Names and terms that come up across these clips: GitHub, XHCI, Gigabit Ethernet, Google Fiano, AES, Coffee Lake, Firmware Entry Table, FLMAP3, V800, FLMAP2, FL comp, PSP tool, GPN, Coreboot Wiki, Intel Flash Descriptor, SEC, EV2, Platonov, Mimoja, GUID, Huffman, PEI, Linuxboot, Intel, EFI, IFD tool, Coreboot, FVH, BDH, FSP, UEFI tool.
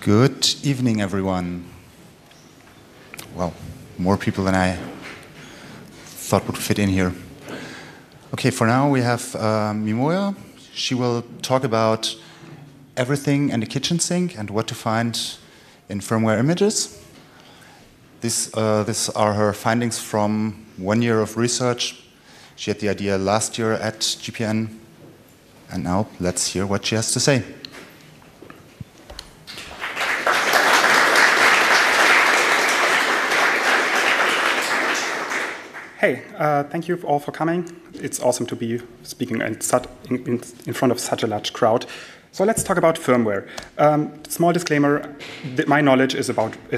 Good evening, everyone. Well, more people than I thought would fit in here. Okay, for now we have Mimoja. She will talk about everything and the kitchen sink and what to find in firmware images. These are her findings from 1 year of research. She had the idea last year at GPN. And now let's hear what she has to say. Hey, thank you all for coming. It's awesome to be speaking in front of such a large crowd. So let's talk about firmware. Small disclaimer, my knowledge is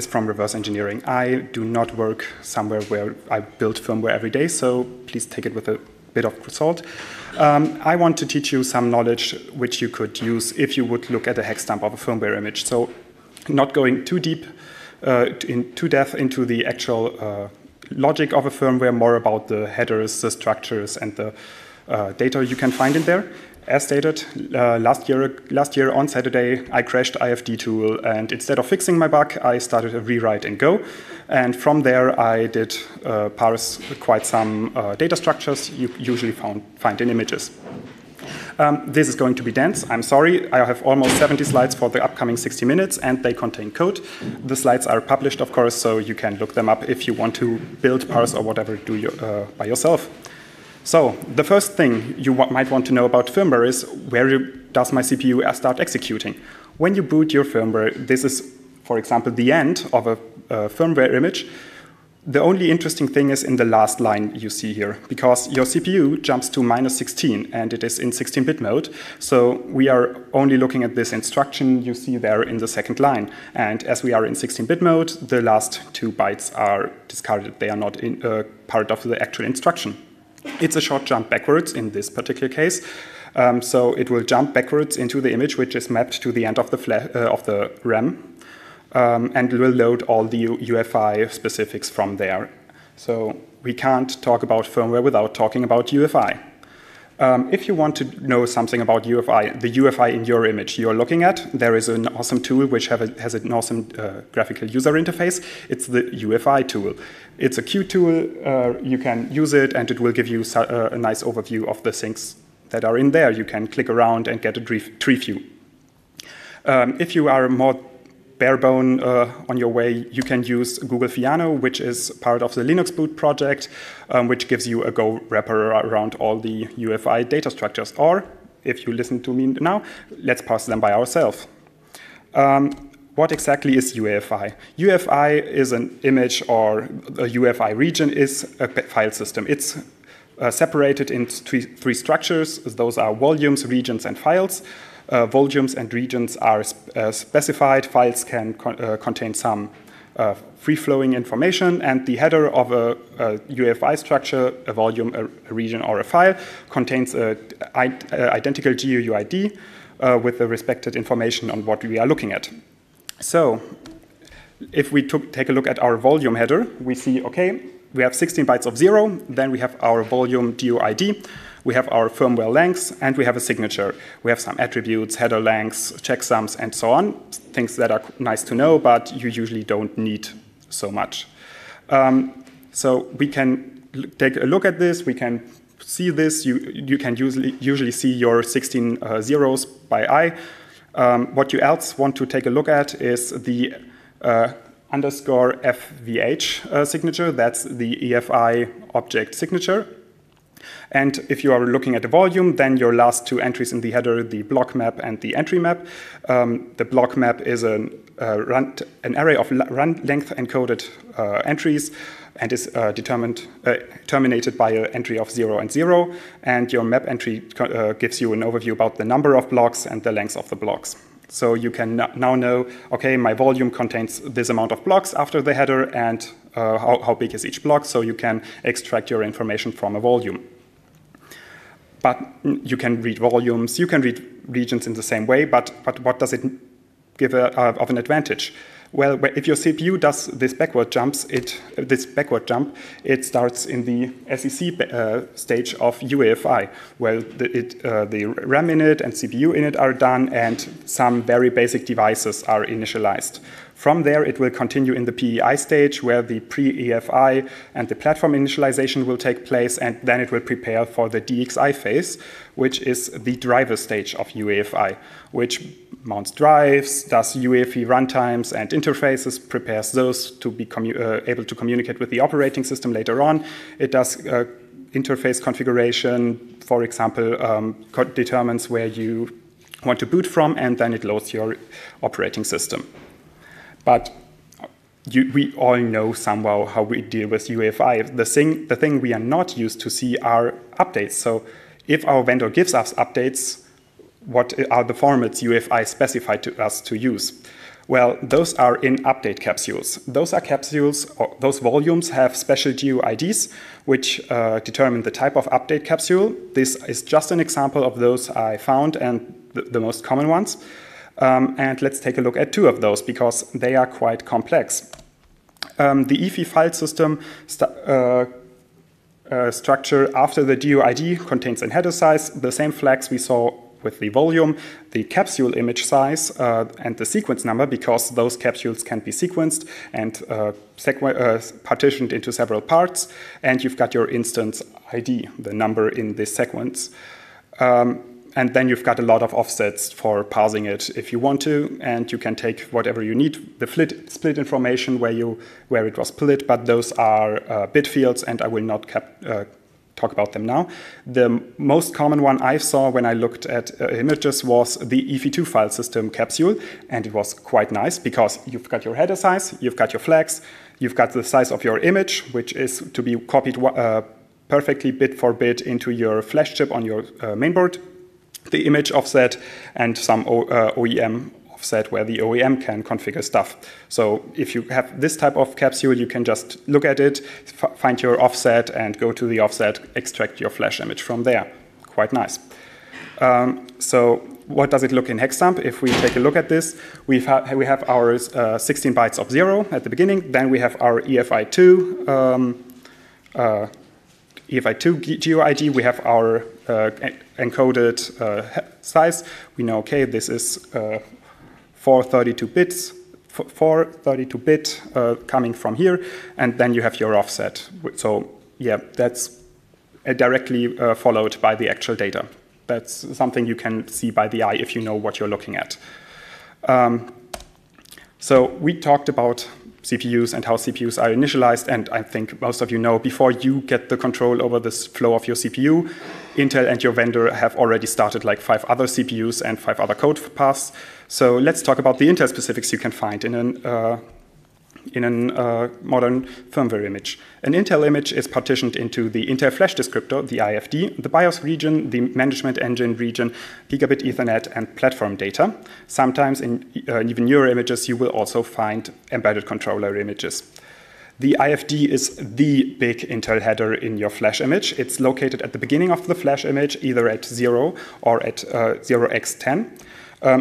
from reverse engineering. I do not work somewhere where I build firmware every day, so please take it with a bit of salt. I want to teach you some knowledge which you could use if you would look at a hex dump of a firmware image. So not going too deep, too deep into the actual logic of a firmware, more about the headers, the structures, and the data you can find in there. As stated, last year on Saturday, I crashed IFD tool, and instead of fixing my bug, I started a rewrite in Go. And from there, I did parse quite some data structures you usually find in images. This is going to be dense. I'm sorry. I have almost 70 slides for the upcoming 60 minutes, and they contain code. The slides are published, of course, so you can look them up if you want to build, parse, or whatever do you, by yourself. So the first thing you might want to know about firmware is where does my CPU start executing? When you boot your firmware, this is, for example, the end of a firmware image. The only interesting thing is in the last line you see here, because your CPU jumps to -16, and it is in 16-bit mode. So we are only looking at this instruction you see there in the second line. And as we are in 16-bit mode, the last 2 bytes are discarded. They are not in, part of the actual instruction. It's a short jump backwards in this particular case. So it will jump backwards into the image, which is mapped to the end of the, RAM, and will load all the UEFI specifics from there. So we can't talk about firmware without talking about UEFI. If you want to know something about UEFI, the UEFI in your image you're looking at, there is an awesome tool which has an awesome graphical user interface. It's the UEFI tool. It's a cute tool. You can use it, and it will give you a nice overview of the things that are in there. You can click around and get a tree view. If you are more barebone on your way, you can use Google Fiano, which is part of the Linux boot project, which gives you a Go wrapper around all the UEFI data structures. Or, if you listen to me now, let's parse them by ourselves. What exactly is UEFI? UEFI is an image, or a UEFI region is a file system. It's separated into three structures. Those are volumes, regions, and files. Volumes and regions are specified. Files can contain some free-flowing information, and the header of a UEFI structure, a volume, a region, or a file, contains an identical GUID with the respected information on what we are looking at. So if we take a look at our volume header, we see, okay, we have 16 bytes of 0, then we have our volume GUID, we have our firmware lengths, and we have a signature. We have some attributes, header lengths, checksums, and so on, things that are nice to know, but you usually don't need so much. So we can take a look at this. We can see this. You can usually see your 16 zeros by eye. What you else want to take a look at is the _FVH signature. That's the EFI object signature. And if you are looking at the volume, then your last 2 entries in the header, the block map and the entry map. The block map is an array of run length encoded entries, and is terminated by an entry of 0 and 0. And your map entry gives you an overview about the number of blocks and the length of the blocks. So you can now know, okay, my volume contains this amount of blocks after the header, and how big is each block, so you can extract your information from a volume. But you can read volumes, you can read regions in the same way, but what does it give of an advantage? Well, if your CPU does this backward jumps, it starts in the SEC stage of UEFI. Well, the RAM in it and CPU in it are done, and some very basic devices are initialized. From there, it will continue in the PEI stage, where the pre-EFI and the platform initialization will take place, and then it will prepare for the DXI phase, which is the driver stage of UEFI, which mounts drives, does UEFI runtimes and interfaces, prepares those to be able to communicate with the operating system later on. It does interface configuration, for example, determines where you want to boot from, and then it loads your operating system. But we all know somehow how we deal with UEFI. The thing we are not used to see are updates. So if our vendor gives us updates, what are the formats UEFI specified to us to use? Well, those are in update capsules. Those are capsules, or those volumes have special GUIDs, which determine the type of update capsule. This is just an example of those I found, and the most common ones. And let's take a look at two of those, because they are quite complex. The EFI file system structure after the GUID contains an header size, the same flags we saw with the volume, the capsule image size, and the sequence number, because those capsules can be sequenced and partitioned into several parts, and you've got your instance ID, the number in this sequence. And then you've got a lot of offsets for parsing it if you want to, and you can take whatever you need. The split information where it was split, but those are bit fields, and I will not talk about them now. The most common one I saw when I looked at images was the EV2 file system capsule, and it was quite nice because you've got your header size, you've got your flags, you've got the size of your image, which is to be copied perfectly bit for bit into your flash chip on your mainboard, the image offset, and some OEM offset where the OEM can configure stuff. So if you have this type of capsule, you can just look at it, find your offset, and go to the offset, extract your flash image from there. Quite nice. So what does it look in hexdump? If we take a look at this, we have our 16 bytes of 0 at the beginning, then we have our EFI2 GUID, we have our encoded size. We know, okay, this is 432 bits coming from here, and then you have your offset. So yeah, that's directly followed by the actual data. That's something you can see by the eye if you know what you're looking at. So we talked about CPUs and how CPUs are initialized, and I think most of you know, before you get the control over the flow of your CPU, Intel and your vendor have already started like 5 other CPUs and 5 other code paths. So let's talk about the Intel specifics you can find in a modern firmware image. An Intel image is partitioned into the Intel Flash Descriptor, the IFD, the BIOS region, the Management Engine region, Gigabit Ethernet, and platform data. Sometimes in even newer images, you will also find embedded controller images. The IFD is the big Intel header in your flash image. It's located at the beginning of the flash image, either at 0 or at 0x10.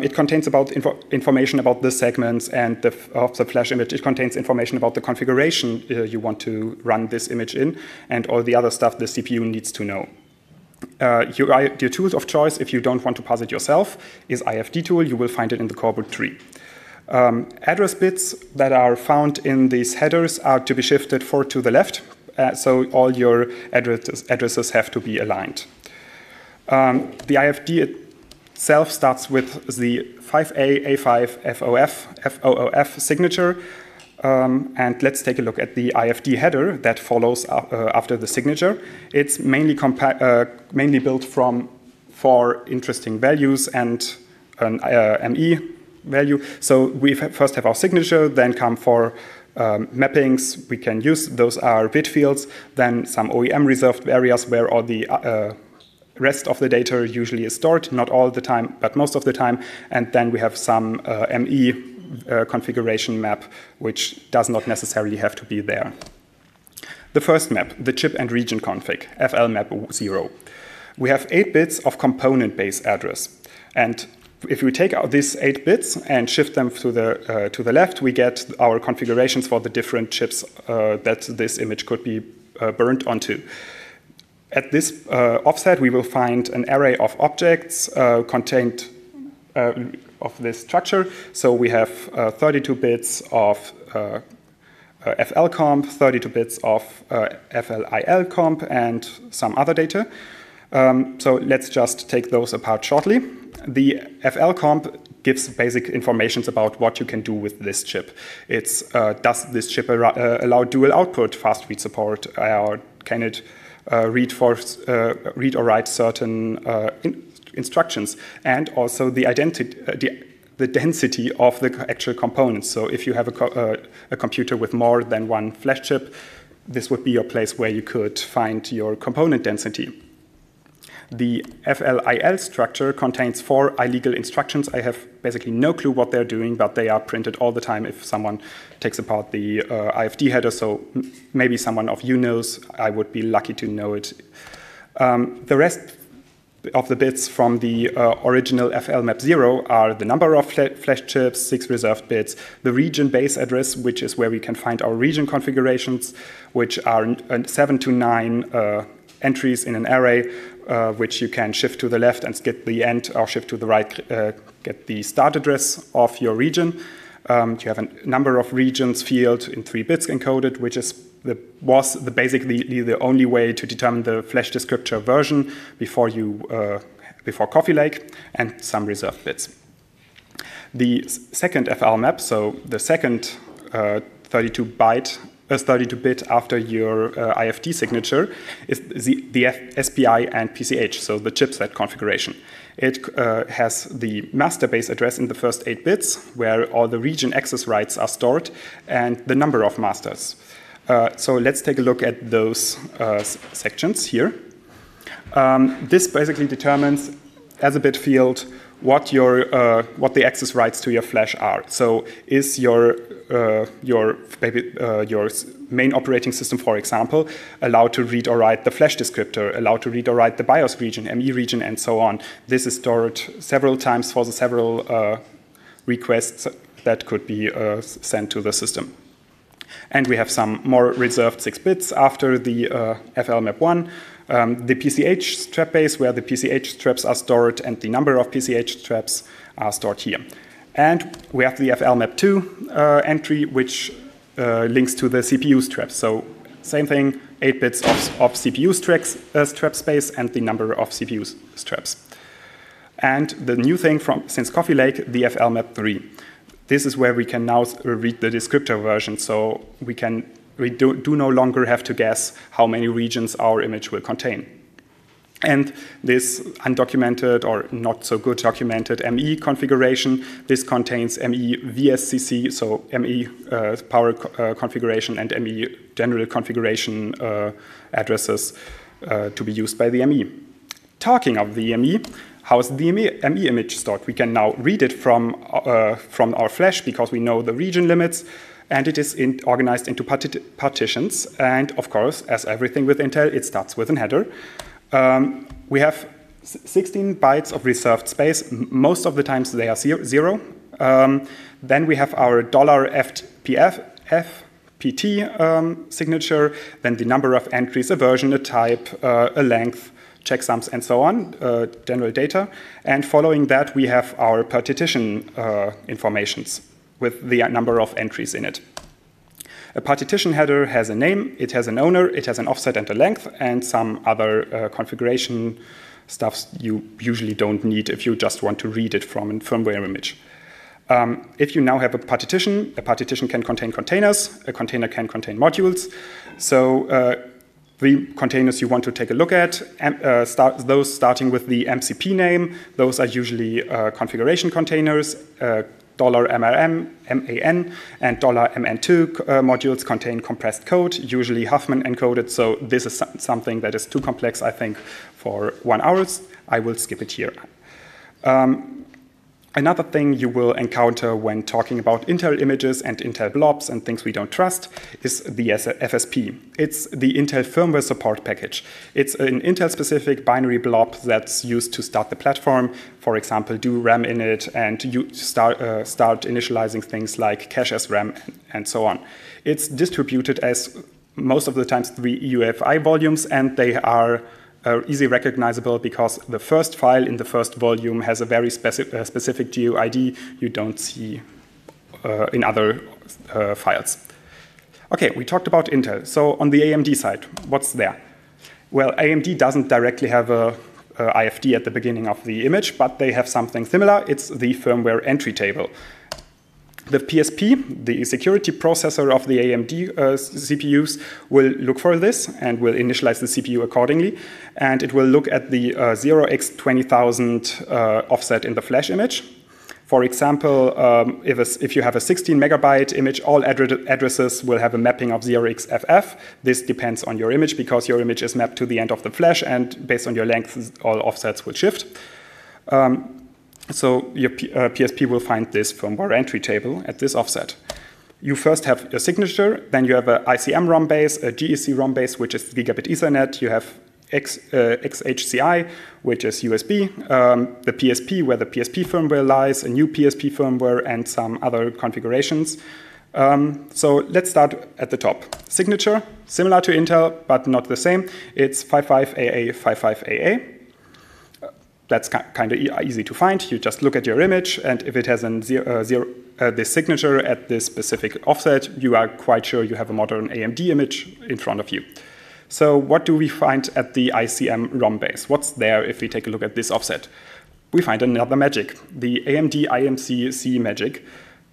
It contains about information about the segments and of the flash image. It contains information about the configuration you want to run this image in, and all the other stuff the CPU needs to know. Your tool of choice, if you don't want to parse it yourself, is IFD tool. You will find it in the Coreboot tree. Address bits that are found in these headers are to be shifted 4 to the left, so all your addresses have to be aligned. The IFD itself starts with the 5A, A5, FOF, FOOF signature. And let's take a look at the IFD header that follows after the signature. It's mainly built from 4 interesting values and an ME value. So we first have our signature, then come for mappings we can use. Those are bit fields, then some OEM reserved areas where all the rest of the data usually is stored, not all the time, but most of the time. And then we have some ME configuration map, which does not necessarily have to be there. The first map, the chip and region config, FL map 0. We have 8 bits of component base address. And If we take out these 8 bits and shift them to the left, we get our configurations for the different chips that this image could be burnt onto. At this offset, we will find an array of objects contained of this structure. So we have 32 bits of FL comp, 32 bits of FLIL comp, and some other data. So let's just take those apart shortly. The FL comp gives basic information about what you can do with this chip. It's does this chip allow dual output fast read support, or can it read or write certain instructions, and also the identity, the density of the actual components. So if you have a computer with more than one flash chip, this would be your place where you could find your component density. The FLIL structure contains 4 illegal instructions. I have basically no clue what they're doing, but they are printed all the time if someone takes apart the IFD header, so maybe someone of you knows. I would be lucky to know it. The rest of the bits from the original FLMAP0 are the number of flash chips, 6 reserved bits, the region base address, which is where we can find our region configurations, which are 7 to 9 entries in an array, which you can shift to the left and get the end, or shift to the right, get the start address of your region. You have a number of regions field in 3 bits encoded, which is basically the only way to determine the flash descriptor version before you before Coffee Lake, and some reserved bits. The second FL map, so the second 32-bit after your IFD signature, is the SPI and PCH, so the chipset configuration. It has the master base address in the first 8 bits, where all the region access rights are stored, and the number of masters. So let's take a look at those sections here. This basically determines, as a bit field, what your what the access rights to your flash are. So is your main operating system, for example, allowed to read or write the flash descriptor, allowed to read or write the BIOS region, ME region, and so on. This is stored several times for the several requests that could be sent to the system. And we have some more reserved 6 bits after the FLMAP1. The PCH strap base, where the PCH straps are stored, and the number of PCH straps are stored here. And we have the FLMAP2 entry, which links to the CPU straps. So same thing, 8 bits of CPU strap space and the number of CPU straps. And the new thing since Coffee Lake, the FLMAP3. This is where we can now read the descriptor version, so we do no longer have to guess how many regions our image will contain. And this undocumented or not so good documented ME configuration, this contains ME VSCC, so ME power configuration and ME general configuration addresses to be used by the ME. Talking of the ME, how is the ME image stored? We can now read it from our flash because we know the region limits, and it is organized into partitions. And of course, as everything with Intel, it starts with an header. We have 16 bytes of reserved space. Most of the times they are 0. Then we have our $FPT signature, then the number of entries, a version, a type, a length, checksums, and so on, general data. And following that, we have our partition informations with the number of entries in it. A partition header has a name, it has an owner, it has an offset and a length, and some other configuration stuff you usually don't need if you just want to read it from a firmware image. If you now have a partition can contain containers, a container can contain modules. So the containers you want to take a look at, those starting with the MCP name, those are usually configuration containers. $MRM, MAN, and $MN2 modules contain compressed code, usually Huffman encoded, so this is something that is too complex, I think, for 1 hour. I will skip it here. Another thing you will encounter when talking about Intel images and Intel blobs and things we don't trust is the FSP. It's the Intel firmware support package. It's an Intel-specific binary blob that's used to start the platform. For example, do RAM in it, and you start initializing things like cache as RAM and so on. It's distributed as most of the times 3 UEFI volumes, and they are easy recognizable because the first file in the first volume has a very specific GUID you don't see in other files. Okay, we talked about Intel. So on the AMD side, what's there? Well, AMD doesn't directly have a IFD at the beginning of the image, but they have something similar. It's the Firmware Entry Table. The PSP, the security processor of the AMD CPUs, will look for this and will initialize the CPU accordingly. And it will look at the 0x20,000 offset in the flash image. For example, if you have a 16 megabyte image, all addresses will have a mapping of 0xFF. This depends on your image because your image is mapped to the end of the flash, and based on your length, all offsets will shift. So your PSP will find this firmware entry table at this offset. You first have your signature, then you have an ICM ROM base, a GEC ROM base, which is Gigabit Ethernet. You have XHCI, which is USB, the PSP, where the PSP firmware lies, a new PSP firmware, and some other configurations. So let's start at the top. Signature, similar to Intel, but not the same. It's 55AA55AA. That's kind of easy to find. You just look at your image, and if it has this signature at this specific offset, you are quite sure you have a modern AMD image in front of you. So what do we find at the ICM ROM base? What's there if we take a look at this offset? We find another magic, the AMD IMC-C magic.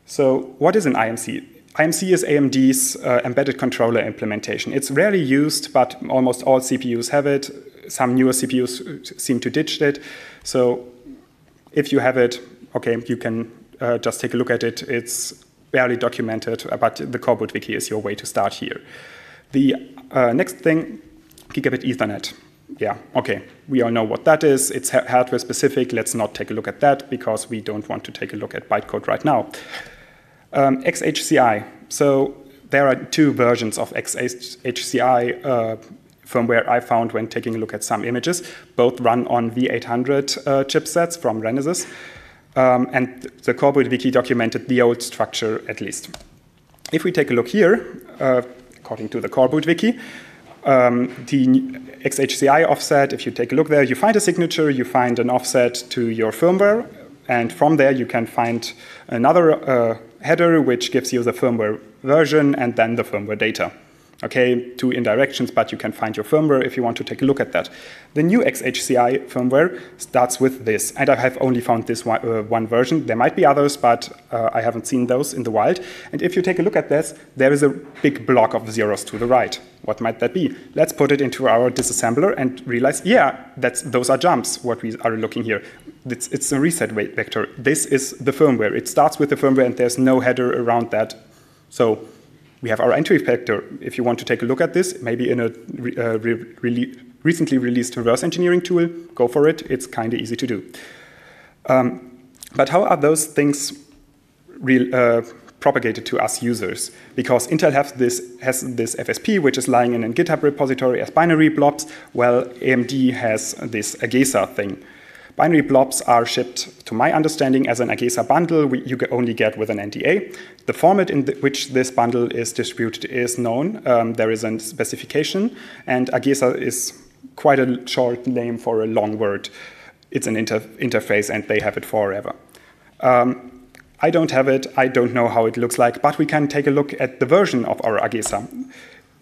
So what is an IMC? IMC is AMD's embedded controller implementation. It's rarely used, but almost all CPUs have it. Some newer CPUs seem to ditch it. So if you have it, okay, you can just take a look at it. It's barely documented, but the Coreboot Wiki is your way to start here. The next thing, Gigabit Ethernet. Yeah, okay, we all know what that is. It's hardware specific. Let's not take a look at that because we don't want to take a look at bytecode right now. XHCI. So there are two versions of XHCI firmware I found when taking a look at some images. Both run on V800 chipsets from Renesas. And the Coreboot Wiki documented the old structure at least. If we take a look here, according to the Coreboot Wiki, the XHCI offset, if you take a look there, you find a signature, you find an offset to your firmware, and from there you can find another header which gives you the firmware version and then the firmware data. Okay, two indirections, but you can find your firmware if you want to take a look at that. The new XHCI firmware starts with this, and I have only found this one version. There might be others, but I haven't seen those in the wild. And if you take a look at this, there is a big block of zeros to the right. What might that be? Let's put it into our disassembler and realize, yeah, those are jumps, what we are looking here. It's a reset vector. This is the firmware. It starts with the firmware, and there's no header around that. So we have our entry vector. If you want to take a look at this, maybe in a recently released reverse engineering tool, go for it. It's kind of easy to do. But how are those things propagated to us users? Because Intel has this FSP, which is lying in a GitHub repository as binary blobs. Well, AMD has this AGESA thing. Binary blobs are shipped, to my understanding, as an AGESA bundle you only get with an NDA. The format in which this bundle is distributed is known. There is a specification, and AGESA is quite a short name for a long word. It's an interface, and they have it forever. I don't have it. I don't know how it looks like, but we can take a look at the version of our AGESA.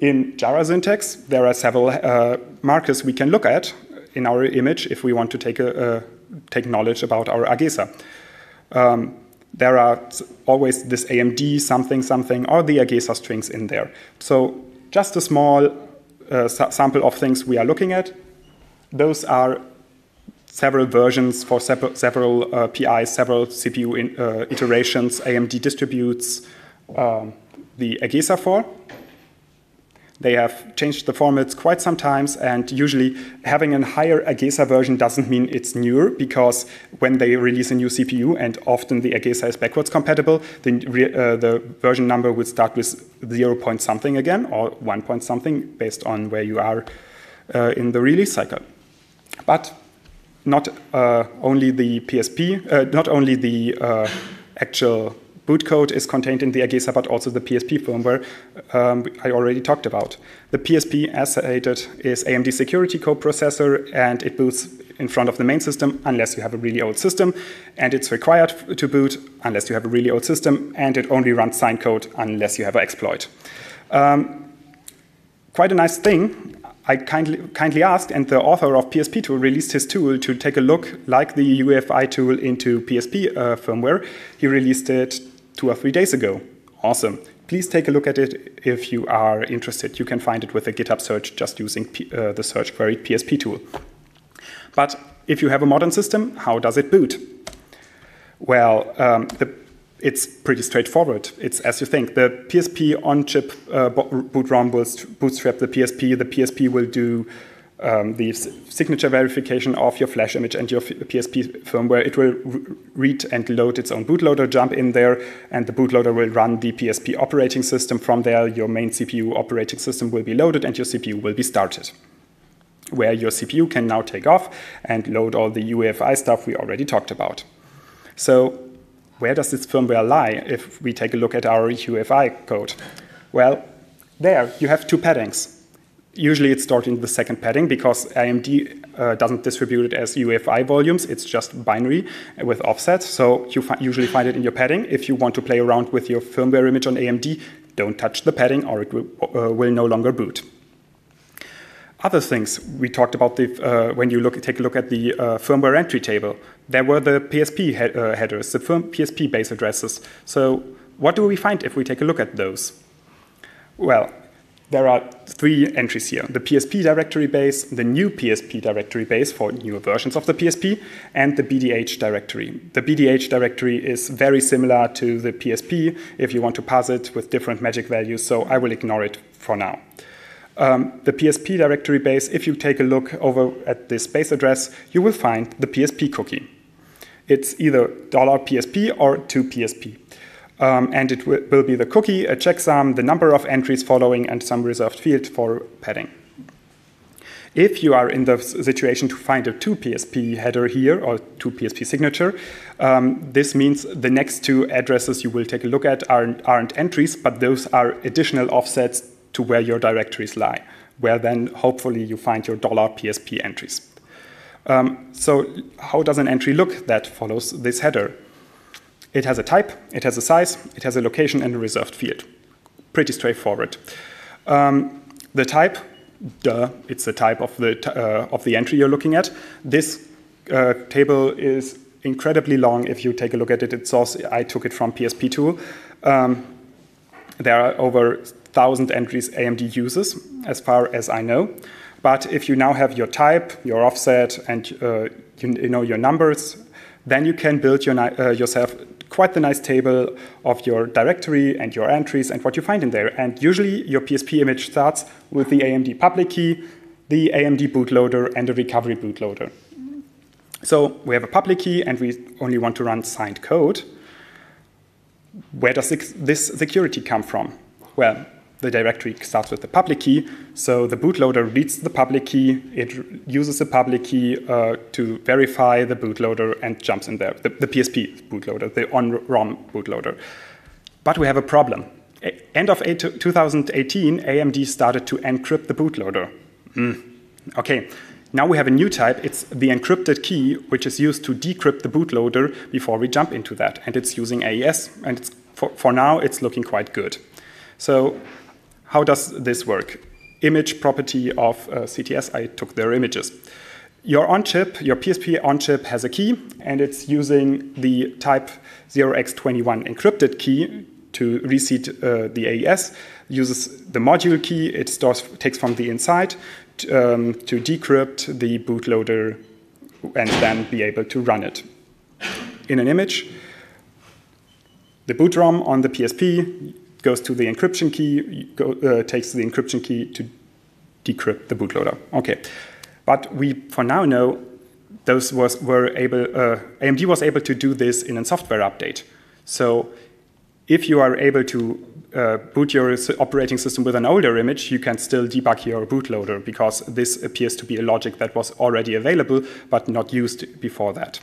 In Jara syntax, there are several markers we can look at in our image if we want to take knowledge about our AGESA. There are always this AMD something something or the AGESA strings in there. So just a small sample of things we are looking at. Those are several versions for several PIs, several CPU iterations AMD distributes the AGESA for. They have changed the formats quite some times, and usually having a higher AGESA version doesn't mean it's newer, because when they release a new CPU, and often the AGESA is backwards compatible, the version number would start with 0 point something again, or 1 point something, based on where you are in the release cycle. But not only the PSP, not only the actual boot code is contained in the AGESA, but also the PSP firmware I already talked about. The PSP, as stated, is AMD security coprocessor, and it boots in front of the main system unless you have a really old system, and it's required to boot unless you have a really old system, and it only runs signed code unless you have an exploit. Quite a nice thing. I kindly asked, and the author of PSP tool released his tool to take a look, like the UEFI tool, into PSP firmware. He released it 2 or 3 days ago. Awesome. Please take a look at it if you are interested. You can find it with a GitHub search, just using the search query PSP tool. But if you have a modern system, how does it boot? Well, it's pretty straightforward. It's as you think. The PSP on-chip boot ROM will bootstrap the PSP. The PSP will do the signature verification of your flash image and your PSP firmware. It will read and load its own bootloader, jump in there, and the bootloader will run the PSP operating system. From there, your main CPU operating system will be loaded and your CPU will be started, where your CPU can now take off and load all the UEFI stuff we already talked about. So, where does this firmware lie if we take a look at our UEFI code? Well, there you have 2 paddings. Usually it's stored in the second padding, because AMD doesn't distribute it as UEFI volumes. It's just binary with offsets. So you usually find it in your padding. If you want to play around with your firmware image on AMD, don't touch the padding or it will no longer boot. Other things we talked about, when you take a look at the firmware entry table, there were the PSP headers, the PSP base addresses. So what do we find if we take a look at those? Well, there are 3 entries here: the PSP directory base, the new PSP directory base for newer versions of the PSP, and the BDH directory. The BDH directory is very similar to the PSP if you want to parse it with different magic values, so I will ignore it for now. The PSP directory base, if you take a look over at this base address, you will find the PSP cookie. It's either $PSP or $2PSP. And it will be the cookie, a checksum, the number of entries following, and some reserved field for padding. If you are in the situation to find a 2PSP header here, or 2PSP signature, this means the next 2 addresses you will take a look at aren't entries, but those are additional offsets to where your directories lie, where then hopefully you find your $PSP entries. So how does an entry look that follows this header? It has a type, it has a size, it has a location and a reserved field. Pretty straightforward. The type, duh, it's the type of the entry you're looking at. This table is incredibly long. If you take a look at it, it's also, I took it from PSP tool. There are over 1,000 entries AMD uses, as far as I know. But if you now have your type, your offset, and you know your numbers, then you can build yourself quite the nice table of your directory and your entries and what you find in there. And usually your PSP image starts with the AMD public key, the AMD bootloader, and a recovery bootloader. So we have a public key, and we only want to run signed code. Where does this security come from? Well, the directory starts with the public key, so the bootloader reads the public key, it uses the public key to verify the bootloader and jumps in there, the PSP bootloader, the on-ROM bootloader. But we have a problem. End of 2018, AMD started to encrypt the bootloader. Okay, now we have a new type. It's the encrypted key, which is used to decrypt the bootloader before we jump into that, and it's using AES, and it's, for now it's looking quite good. So how does this work? Image property of CTS, I took their images. Your on-chip, your PSP on-chip has a key, and it's using the type 0x21 encrypted key to reseed the AES, uses the module key it stores, takes from the inside to decrypt the bootloader and then be able to run it in an image. The boot ROM on the PSP goes to the encryption key, takes the encryption key to decrypt the bootloader. Okay, but we for now know those AMD was able to do this in a software update. So if you are able to boot your operating system with an older image, you can still debug your bootloader, because this appears to be a logic that was already available but not used before that.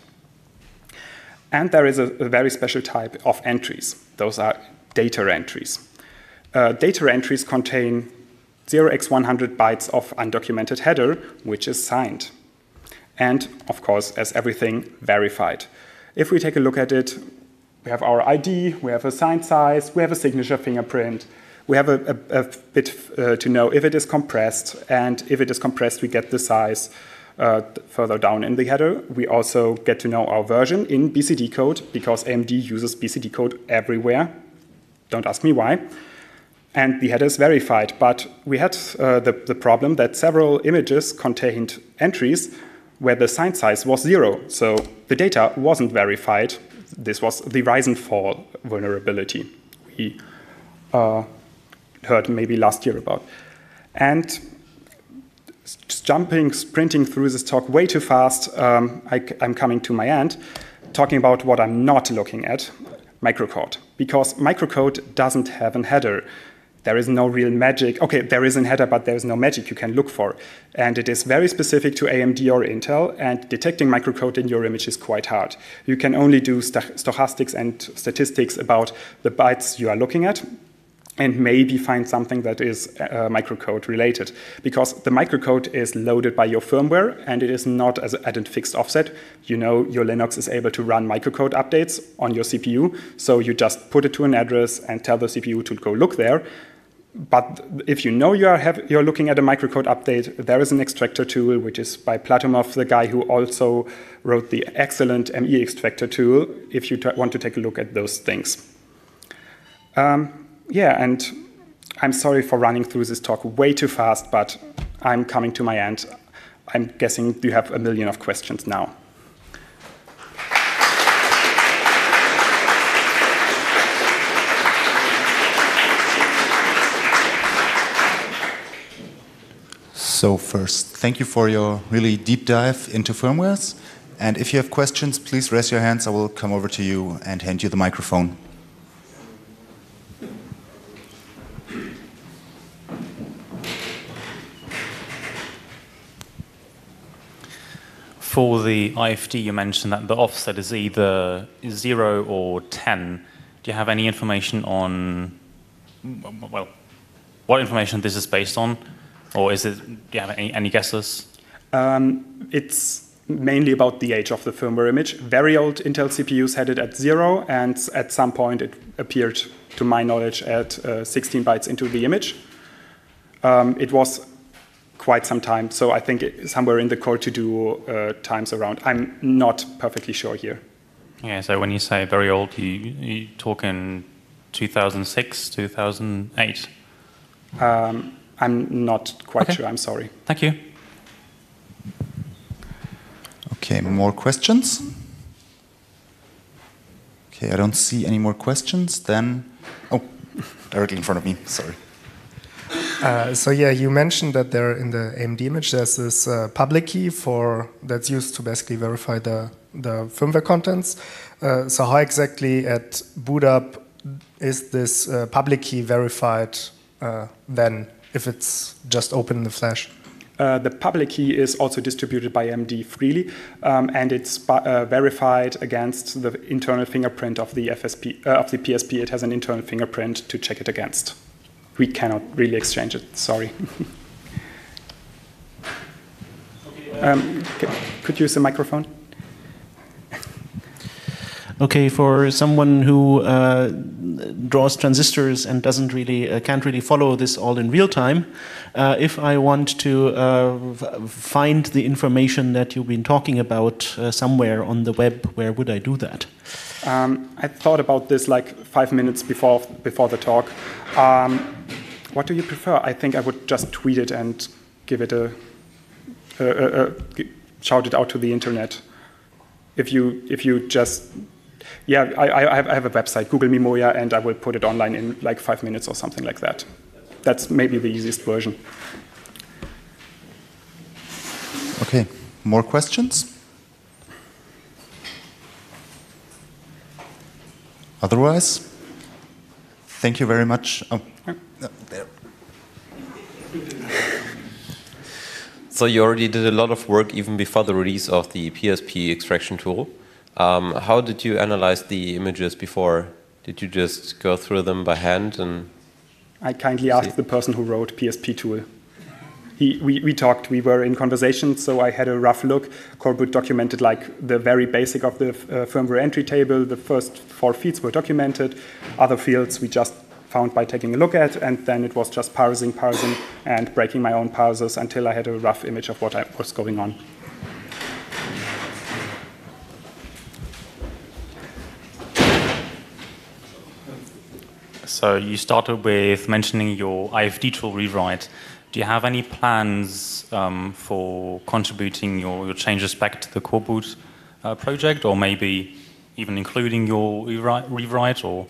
And there is a very special type of entries. Those are data entries. Data entries contain 0x100 bytes of undocumented header, which is signed. And, of course, as everything, verified. If we take a look at it, we have our ID, we have a signed size, we have a signature fingerprint, we have a bit to know if it is compressed, and if it is compressed, we get the size. Further down in the header, we also get to know our version in BCD code, because AMD uses BCD code everywhere. Don't ask me why. And the header is verified, but we had the problem that several images contained entries where the signed size was 0, so the data wasn't verified. This was the rise and fall vulnerability we heard maybe last year about. And sprinting through this talk way too fast, I'm coming to my end, talking about what I'm not looking at, microcode. Because microcode doesn't have a header. There is no real magic. Okay, there is a header, but there is no magic you can look for. And it is very specific to AMD or Intel, and detecting microcode in your image is quite hard. You can only do stochastics and statistics about the bytes you are looking at, and maybe find something that is microcode related. Because the microcode is loaded by your firmware, and it is not at a fixed offset. You know your Linux is able to run microcode updates on your CPU, so you just put it to an address and tell the CPU to go look there. But if you know you're looking at a microcode update, there is an extractor tool, which is by Platonov, the guy who also wrote the excellent ME extractor tool, if you want to take a look at those things. Yeah, and I'm sorry for running through this talk way too fast, but I'm coming to my end. I'm guessing you have a million of questions now. So first, thank you for your really deep dive into firmwares. And if you have questions, please raise your hands. I will come over to you and hand you the microphone. For the IFD, you mentioned that the offset is either 0 or 10. Do you have any information on, well, what information this is based on? Or is it, do you have any guesses? It's mainly about the age of the firmware image. Very old Intel CPUs had it at 0, and at some point it appeared, to my knowledge, at 16 bytes into the image. It was quite some time, so I think somewhere in the core to do times around. I'm not perfectly sure here. Yeah, so when you say very old, you talk in 2006, 2008? I'm not quite sure, I'm sorry. Thank you. Okay, more questions? Okay, I don't see any more questions, then, oh, directly in front of me, sorry. So yeah, you mentioned that there in the AMD image there's this public key that's used to basically verify the firmware contents. So how exactly at boot up is this public key verified then, if it's just open in the flash? The public key is also distributed by AMD freely, and it's verified against the internal fingerprint of the PSP. It has an internal fingerprint to check it against. We cannot really exchange it, sorry. Could you use the microphone? Okay, for someone who draws transistors and doesn't really, can't really follow this all in real time, if I want to find the information that you've been talking about somewhere on the web, where would I do that? I thought about this like 5 minutes before the talk. What do you prefer? I think I would just tweet it and give it shout it out to the internet. If you just Yeah, I have a website, Google Mimoja, and I will put it online in like 5 minutes or something like that. That's maybe the easiest version. Okay, more questions? Otherwise, thank you very much. Oh, there. So you already did a lot of work even before the release of the PSP extraction tool. How did you analyze the images before? Did you just go through them by hand? And I kindly asked the person who wrote PSP tool. We talked, we were in conversation, so I had a rough look. Coreboot documented like the very basic of the firmware entry table. The first 4 fields were documented. Other fields we just found by taking a look at, and then it was just parsing, and breaking my own parsers until I had a rough image of what was going on. So you started with mentioning your IFD tool rewrite. Do you have any plans for contributing your changes back to the Coreboot project, or maybe even including your rewrite or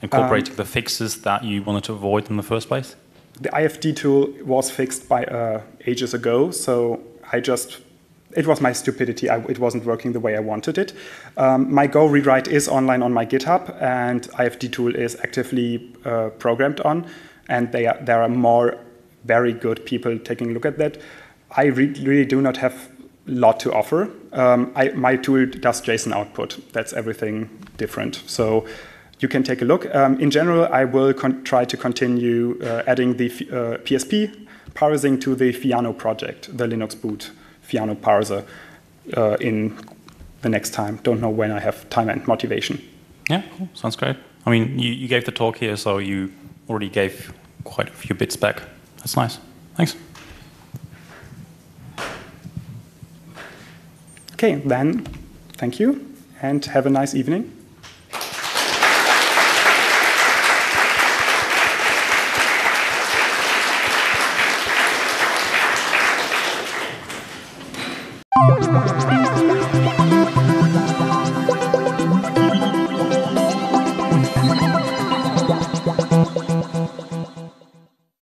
incorporating the fixes that you wanted to avoid in the first place? The IFD tool was fixed by ages ago, so I just... It was my stupidity. It wasn't working the way I wanted it. My Go rewrite is online on my GitHub, and IFD tool is actively programmed on, and there are more very good people taking a look at that. I really do not have a lot to offer. My tool does JSON output. That's everything different. So you can take a look. In general, I will try to continue adding the PSP parsing to the Fiano project, the Linux boot Fiano parser, in the next time. Don't know when I have time and motivation. Yeah, cool. Sounds great. I mean, you gave the talk here, so you already gave quite a few bits back. That's nice. Thanks. Okay, then, thank you, and have a nice evening.